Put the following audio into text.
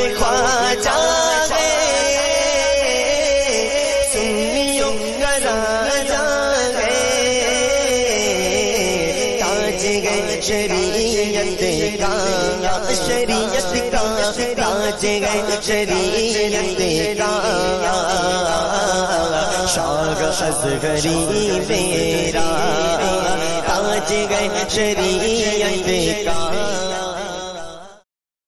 में ख्वाजा सुन्नियों का राजा ताज गए शरीयत का ताज गए शरीयत का शाह असगरी मेरा ताज गए शरीयत का।